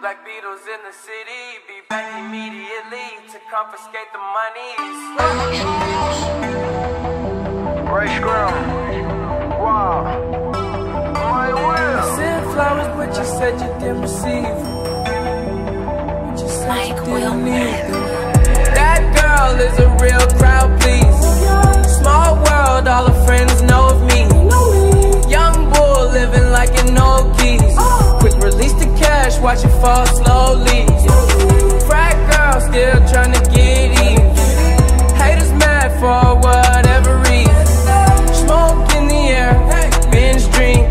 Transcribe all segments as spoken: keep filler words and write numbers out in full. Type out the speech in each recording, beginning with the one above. Black Beatles in the city, be back immediately to confiscate the monies. Race girl, wow, my will. You sent flowers, but you said you didn't receive them. But you said Mike you didn't need them. That girl is a real crowd please. Small world, all her friends know of me. Young bull living like an old geese. Quick release the cash, watch it fall slowly. Frat girl still trying to get even. Haters mad for whatever reason. Smoke in the air, binge drinking.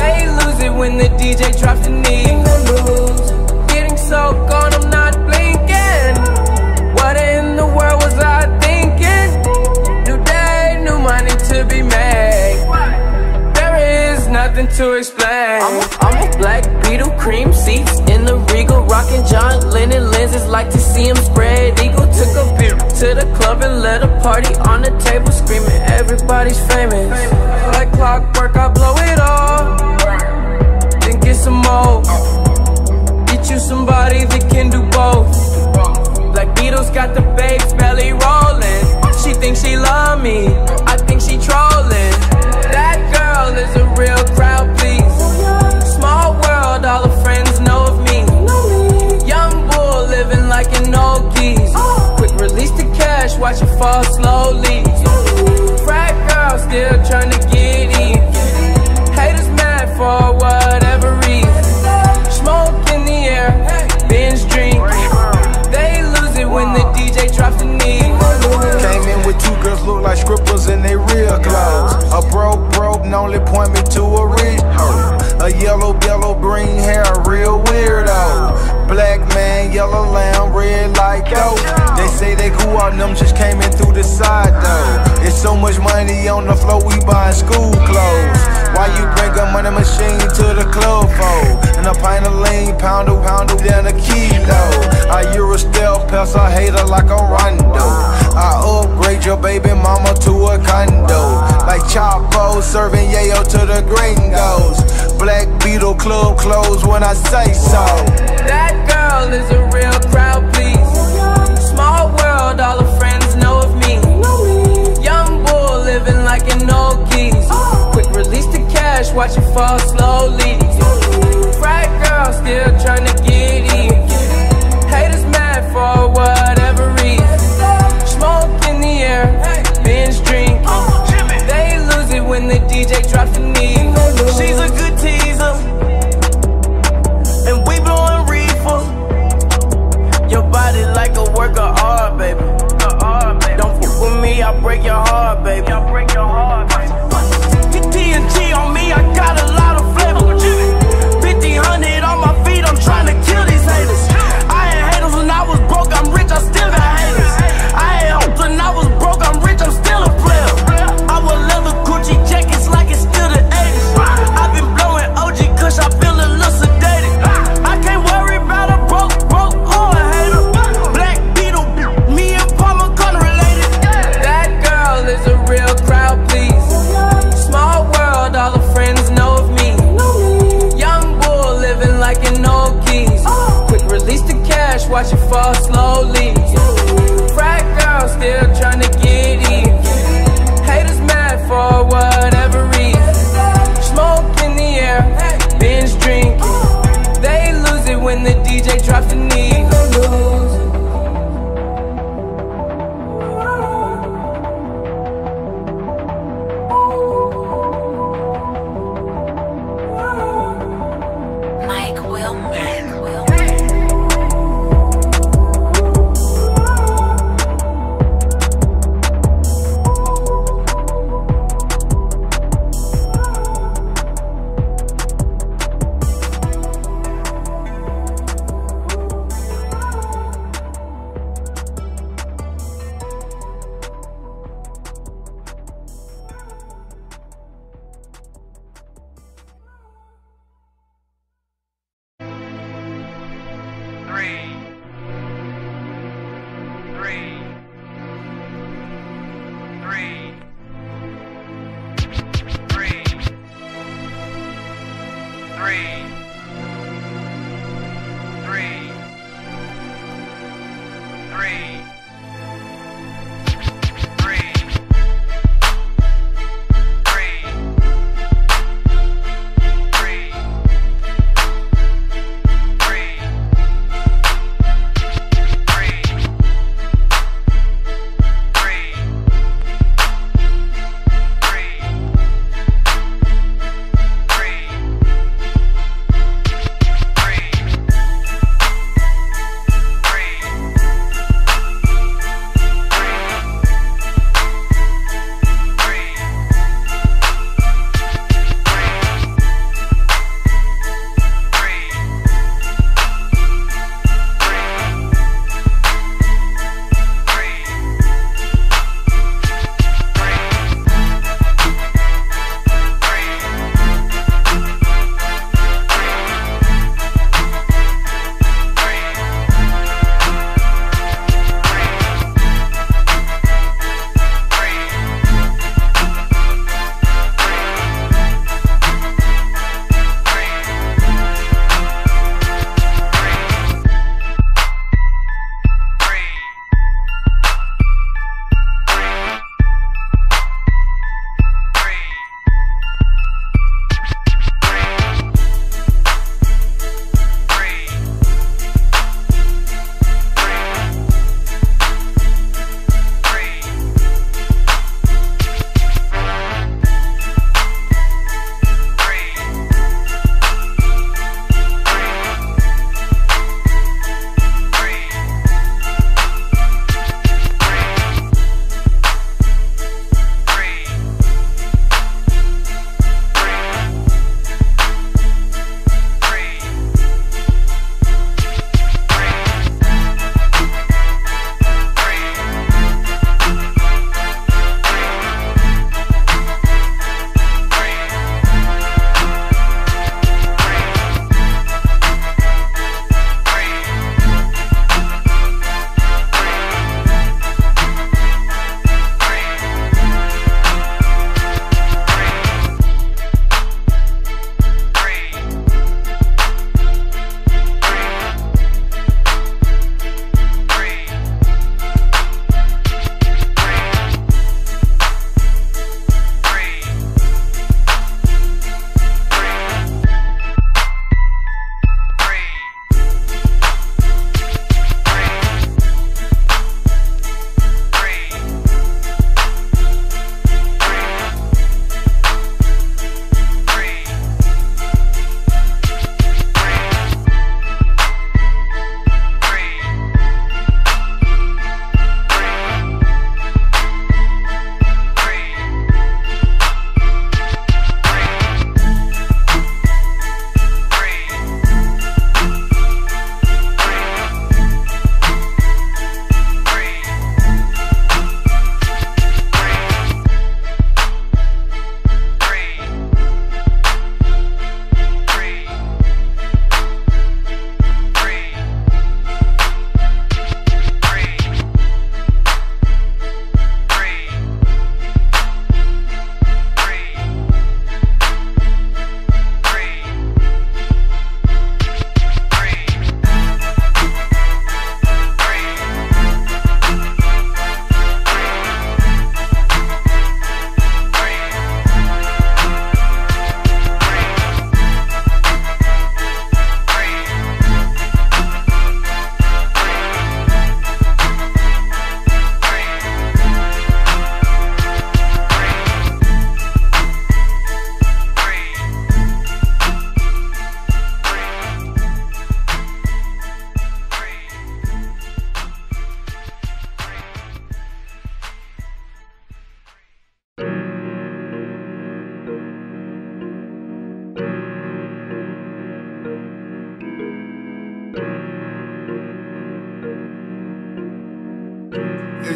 They lose it when the D J drops the knee. Getting so gone, I'm not blinking. What in the world was I thinking? New day, new money to be made. There is nothing to explain. I'm a, I'm a Black Beetle, cream seats in the Regal, rocking John Lennon lenses, like to see him spread eagle. Took a beer to the club and let a party on the table, screaming everybody's famous. Like clockwork, I blow it all, then get some more. Get you somebody that can do both. Black Beatles got the babes belly rolling. She thinks she love me, I think she trolling. That girl is a real crowd please. Small world, all her friends know of me. Young bull living like an old geese. Quick release the cash, watch it fall slowly. Frat girl still trying to get in. Haters mad for whatever reason. Smoke in the air, binge drink. When the D J drops the knee. Came in with two girls, look like strippers in their real clothes. A broke, broke, only point me to a rich hoe. A yellow, yellow, green hair, real weirdo. Black man, yellow lamb, red like dope. They say they cool on them, just came in through the side though. It's so much money on the floor, we buying school clothes. Why you bring a money machine to the club for? And a pint of lean, pound a pound down a kilo. I you're a stealth pest, I hate her like a rondo. I upgrade your baby mama to a condo. Like Chapo serving yayo to the gringos. Black Beetle club clothes when I say so. That girl is a real crowd please. Small world, all her friends know of me. Young bull living like an old geese. Release the cash, watch it fall slowly. Frat girl still trying to get in. Haters mad for whatever reason. Smoke in the air, binge drink. They lose it when the D J drops the knee. She's a good teaser, and we blowing reefer. Your body like a work of art, baby. Don't fuck with me, I'll break your heart, baby. I'll break your heart, baby. T N T on me, I got a lot of flavor. fifteen hundred on my feet, I'm trying to kill these haters. I ain't haters when I was broke, I'm rich, I still got haters. I ain't hope when I was broke, I'm rich, I'm still a player. I would love the Gucci jackets like it's still the eighties. I've been blowing O G Kush, I feel a little sedated. I can't worry about a broke, broke or a hater. Black Beetle, me and Palmer kind of related. That girl is a real crowd please. Small world, all her friends know of me. Young bull living like an old geese. Quick release the cash, watch it fall slowly. Frat girl still trying to get in. Haters mad for whatever reason. Smoke in the air, binge drinking. They lose it when the D J drops the knee. Three,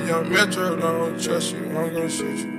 Young Metro, I don't trust you, I'm gonna shoot you.